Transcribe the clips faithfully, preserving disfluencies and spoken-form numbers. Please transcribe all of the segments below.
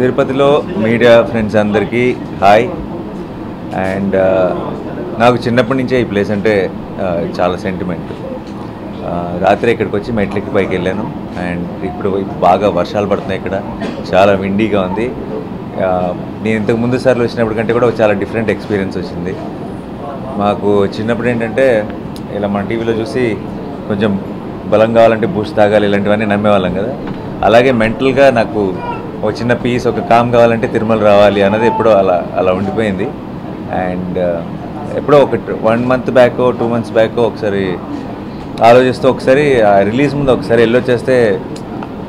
తిరుపతిలో media friends అందరికీ hi and నాకు చిన్నప్పటి నుంచి ఈ ప్లేస్ అంటే చాలా సెంటిమెంట్ రాత్రి ఇక్కడికి వచ్చి మెట్లకి పైకి వెళ్ళాను అండ్ ఇప్పుడు బాగా వర్షాలు పడుతున్నాయి ఇక్కడ చాలా విండీగా ఉంది నేను ఇంతకు ముందు సార్లు వచ్చినప్పుడు కంటే కూడా చాలా డిఫరెంట్ ఎక్స్పీరియన్స్ వచ్చింది మాకు చిన్నప్పుడు ఏంటంటే ఇలా మన టీవీలో చూసి కొంచెం బలం కావాలంటే బూస్ట్ తాగాలి ఇలాంటివన్నీ నమ్మేవాళ్ళం కదా అలాగే మెంటల్గా నాకు ఒక చిన్న పీస్ ఒక కామ్ కావాలంటే తిరుమల రావాలి అన్నది ఎప్పుడో అలా అలా ఉండిపోయింది అండ్ ఎప్పుడో ఒక వన్ మంత్ బ్యాకో టూ మంత్స్ బ్యాకో ఒకసారి ఆలోచిస్తూ ఒకసారి ఆ రిలీజ్ ముందు ఒకసారి వెళ్ళొచ్చేస్తే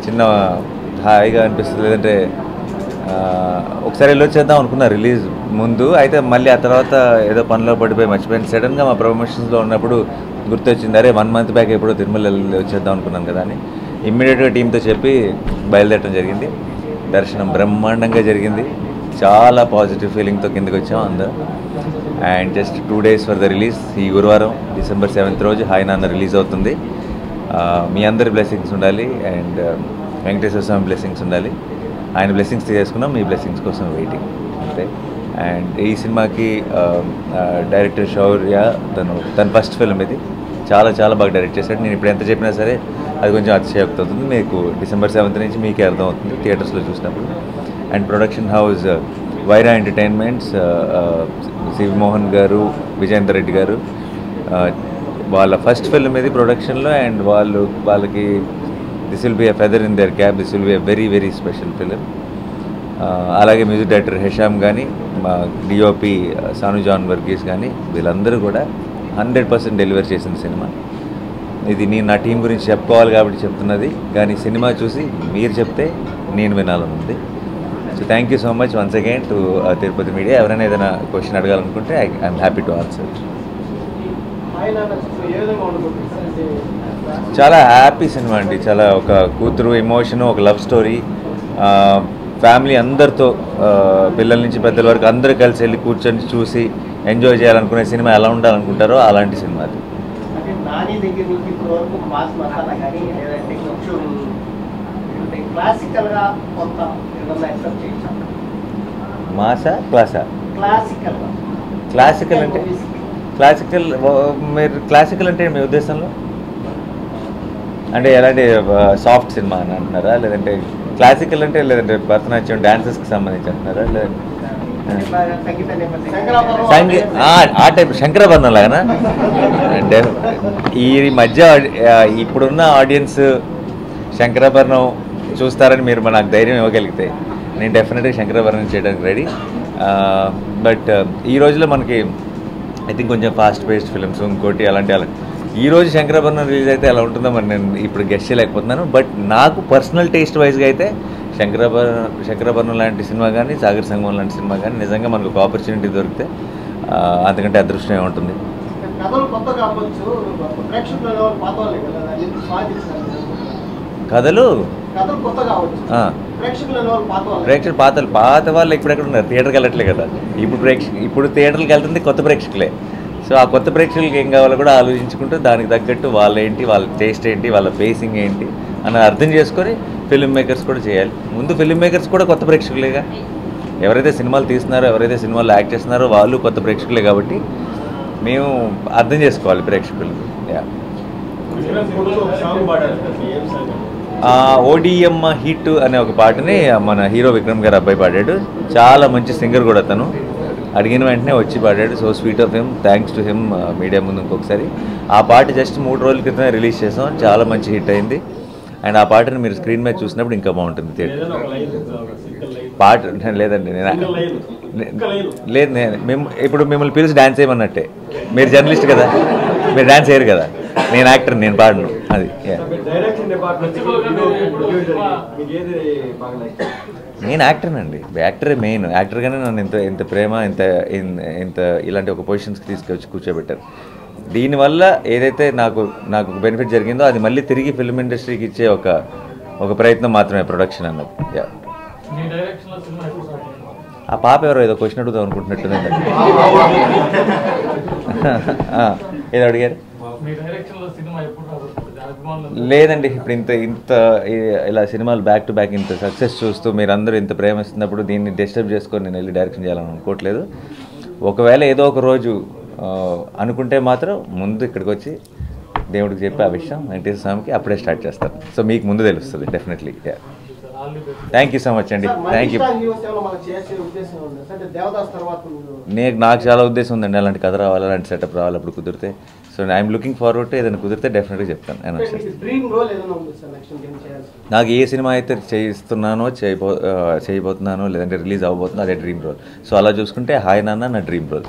చిన్న హాయిగా అనిపిస్తుంది లేదంటే ఒకసారి వెళ్ళొచ్చేద్దాం అనుకున్నా రిలీజ్ ముందు అయితే మళ్ళీ ఆ తర్వాత ఏదో పనిలో పడిపోయి మర్చిపోయింది సడన్గా మా ప్రమోషన్స్లో ఉన్నప్పుడు గుర్తొచ్చింది అరే వన్ మంత్ బ్యాక్ ఎప్పుడో తిరుమల వెళ్ళి వచ్చేద్దాం అనుకున్నాను కదా అని ఇమ్మీడియట్గా టీంతో చెప్పి బయలుదేరడం జరిగింది దర్శనం బ్రహ్మాండంగా జరిగింది చాలా పాజిటివ్ ఫీలింగ్తో కిందకి వచ్చాము అందరం and just two days for the release ఈ గురువారం డిసెంబర్ సెవెంత్ రోజు హాయ్ నాన్న రిలీజ్ అవుతుంది మీ అందరి బ్లెస్సింగ్స్ ఉండాలి అండ్ వెంకటేశ్వర స్వామి బ్లెస్సింగ్స్ ఉండాలి ఆయన బ్లెస్సింగ్స్ చేసుకున్నాం మీ బ్లెస్సింగ్స్ కోసం వెయిటింగ్ అంతే అండ్ ఈ సినిమాకి డైరెక్టర్ శౌర్య తను తన ఫస్ట్ ఫిల్మ్ ఇది చాలా చాలా బాగా డైరెక్ట్ చేశాడు నేను ఇప్పుడు ఎంత చెప్పినా సరే అది కొంచెం అతిశయోక్తి అవుతుంది మీకు డిసెంబర్ సెవెంత్ నుంచి మీకే అర్థం అవుతుంది థియేటర్స్లో చూసినప్పుడు and production house Wyra entertainments Shivamohan garu Vijender Reddy గారు వాళ్ళ ఫస్ట్ ఫిల్మ్ ఇది ప్రొడక్షన్లో అండ్ వాళ్ళు వాళ్ళకి this will be a feather in their cap this will be a very very special film అలాగే మ్యూజిక్ డైరెక్టర్ హెషామ్ కానీ మా డిఓపి సాను జాన్ వర్గీస్ కానీ వీళ్ళందరూ కూడా హండ్రెడ్ పర్సెంట్ డెలివరీ చేసిన సినిమా ఇది నేను నా టీం గురించి చెప్పుకోవాలి కాబట్టి చెప్తున్నది కానీ సినిమా చూసి మీరు చెప్తే నేను వినాలని ఉంది so thank you so much once again to Tirupati media ఎవరైనా ఏదైనా క్వశ్చన్ అడగాలనుకుంటే I I'm happy to answer చాలా హ్యాపీ సినిమా అండి చాలా ఒక కూతురు ఎమోషను ఒక లవ్ స్టోరీ ఫ్యామిలీ అందరితో పిల్లల నుంచి పెద్దల వరకు అందరూ కలిసి వెళ్ళి కూర్చొని చూసి ఎంజాయ్ చేయాలనుకునే సినిమా ఎలా ఉండాలనుకుంటారో అలాంటి సినిమా అది మాసా క్లాసా క్లాసికల్ అంటే క్లాసికల్ మీరు క్లాసికల్ అంటే మీ ఉద్దేశంలో అంటే ఎలాంటి సాఫ్ట్ సినిమా అని అంటున్నారా లేదంటే క్లాసికల్ అంటే లేదంటే భరతనాట్యం డాన్సెస్కి సంబంధించి అంటున్నారా లేదంటే ఆ టైప్ శంకరాభరణం లాగానా అంటే ఈ మధ్య ఇప్పుడున్న ఆడియన్స్ శంకరాభరణం చూస్తారని మీరు నాకు ధైర్యం ఇవ్వగలిగితే నేను డెఫినెట్గా శంకరాభరణం చేయడానికి రెడీ బట్ ఈ రోజులో మనకి ఐ థింక్ కొంచెం ఫాస్ట్ పేస్డ్ ఫిలిమ్స్ ఇంకోటి అలాంటి అలా ఈరోజు శంకరాభరణం రిలీజ్ అయితే అలా ఉంటుందో మరి నేను ఇప్పుడు గెస్ట్ చేయలేకపోతున్నాను బట్ నాకు పర్సనల్ టేస్ట్ వైజ్గా అయితే శంకరాభరణం శంకరాభరణం లాంటి సినిమా కానీ సాగర్ సంగమం లాంటి సినిమా కానీ నిజంగా మనకు ఒక ఆపర్చునిటీ దొరికితే అంతకంటే అదృష్టం ఏముంటుంది కథలు ప్రేక్షకులు పాతలు పాత వాళ్ళు ఇప్పుడెక్కడ ఉన్నారు థియేటర్కి వెళ్ళట్లే కదా ఇప్పుడు ప్రేక్షకు ఇప్పుడు థియేటర్కి వెళ్తుంది కొత్త ప్రేక్షకులే సో ఆ కొత్త ప్రేక్షకులకి ఏం కావాలో కూడా ఆలోచించుకుంటూ దానికి తగ్గట్టు వాళ్ళ ఏంటి వాళ్ళ టేస్ట్ ఏంటి వాళ్ళ బేసింగ్ ఏంటి అని అర్థం చేసుకొని ఫిలిం మేకర్స్ కూడా చేయాలి ముందు ఫిలిం మేకర్స్ కూడా కొత్త ప్రేక్షకులేగా ఎవరైతే సినిమాలు తీస్తున్నారో ఎవరైతే సినిమాలు యాక్ట్ చేస్తున్నారో వాళ్ళు కొత్త ప్రేక్షకులే కాబట్టి మేము అర్థం చేసుకోవాలి ప్రేక్షకులు ఓడిఎమ్మ హిట్ అనే ఒక పాటని మన హీరో విక్రమ్ గారు అబ్బాయి పాడాడు చాలా మంచి సింగర్ కూడా తను అడిగిన వెంటనే వచ్చి పాడాడు so sweet of him thanks to him media ముందు ఇంకొకసారి ఆ పాట జస్ట్ మూడు రోజుల క్రితమే రిలీజ్ చేసాం చాలా మంచి హిట్ అయింది అండ్ ఆ పాటను మీరు స్క్రీన్ మీద చూసినప్పుడు ఇంకా బాగుంటుంది థియేటర్ పాట లేదండి నేను లేదు నేను మేము ఇప్పుడు మిమ్మల్ని పిలిచి డ్యాన్స్ చేయమన్నట్టే మీరు జర్నలిస్ట్ కదా మీరు డ్యాన్స్ చేయరు కదా నేను యాక్టర్ నేను పాడను అది నేను యాక్టర్నండి యాక్టరే మెయిన్ యాక్టర్గానే నన్ను ఇంత ఇంత ప్రేమ ఇంత ఇంత ఇలాంటి ఒక పొజిషన్స్కి తీసుకొచ్చి కూర్చోబెట్టారు దీనివల్ల ఏదైతే నాకు నాకు బెనిఫిట్ జరిగిందో అది మళ్ళీ తిరిగి ఫిల్మ్ ఇండస్ట్రీకి ఇచ్చే ఒక ఒక ప్రయత్నం మాత్రమే ప్రొడక్షన్ అన్నది ఆ పాప ఎవరో ఏదో క్వశ్చన్ అడుగుదాం అనుకుంటున్నట్టున్నాను ఏదో అడిగారు లేదండి ఇప్పుడు ఇంత ఇంత ఇలా సినిమాలు బ్యాక్ టు బ్యాక్ ఇంత సక్సెస్ చూస్తూ మీరందరూ ఇంత ప్రేమిస్తున్నప్పుడు దీన్ని డిస్టర్బ్ చేసుకొని నేను వెళ్ళి డైరెక్షన్ చేయాలని అనుకోవట్లేదు. ఒకవేళ ఏదో ఒక రోజు అనుకుంటే మాత్రం ముందు ఇక్కడికి వచ్చి దేవుడికి చెప్పి ఆ విషయం వెంకటేశ్వర స్వామికి అప్పుడే స్టార్ట్ చేస్తాను. సో మీకు ముందు తెలుస్తుంది definitely. Thank you so much అండి. Thank you. నేను నాకు చాలా ఉద్దేశం ఉందండి అలాంటి కథ రావాలి, అలాంటి సెటప్ రావాలి అప్పుడు కుదిరితే. So I'm looking forward to ఏదైనా కుదిరితే డెఫినెట్గా చెప్తాను అనౌన్స్ చేస్తాను. నాకు ఏ సినిమా అయితే చేయిస్తున్నానో చేయబో చేయబోతున్నానో లేదంటే రిలీజ్ అవ్వబోతున్నా అదే డ్రీమ్ రోల్. సో అలా చూసుకుంటే హాయ్ నాన్న నా డ్రీమ్ రోల్.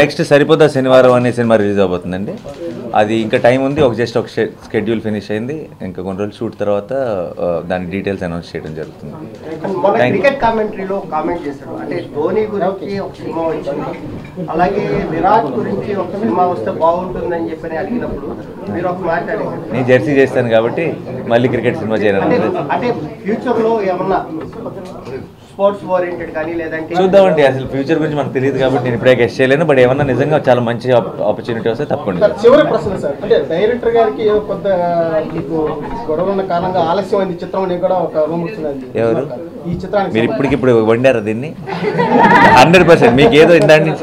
నెక్స్ట్ సరిపోతా శనివారం అనే సినిమా రిలీజ్ అవ్వబోతుందండి. అది ఇంకా టైం ఉంది, ఒక జస్ట్ ఒక షెడ్యూల్ ఫినిష్ అయింది. ఇంకా కొన్ని రోజులు షూట్ తర్వాత దాని డీటెయిల్స్ అనౌన్స్ చేయడం జరుగుతుంది. నేను జెర్సీ చేస్తాను కాబట్టి మళ్ళీ క్రికెట్ సినిమా చేయాలి. చూద్దామండి, అసలు ఫ్యూచర్ గురించి మనకు తెలియదు కాబట్టి నేను ఇప్పుడే గెస్ట్ చేయలేను. బట్ ఏమన్నా నిజంగా చాలా మంచి ఆపర్చునిటీ వస్తే తప్పకుండా. చివరి ప్రశ్న సార్, అంటే డైరెక్టర్ గారికి కొంత గొడవ ఉన్న కారణంగా ఆలస్యం అయింది చిత్రం కూడా ఒక రూమ్ వచ్చిందండి. ఎవరు ఈ చిత్రానికి మీరు ఇప్పటికిప్పుడు వండారు దీన్ని? హండ్రెడ్ పర్సెంట్ మీకు ఏదో ఇందాన్ని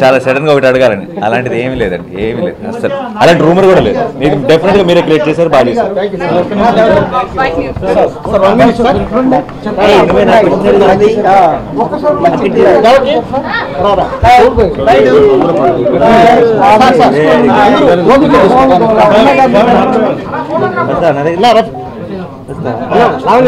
చాలా సడన్గా ఒకటి అడగాలని, అలాంటిది ఏమీ లేదండి, ఏమీ లేదు అసలు, అలాంటి రూమర్ కూడా లేదు. మీరు డెఫినెట్గా మీరే క్రియేట్ చేశారు, బాగా చేశారు. స్వామి స్వామి one minute sorry one minute ఇబ్బంది పెట్టద్దండి. ఆడ ఆడ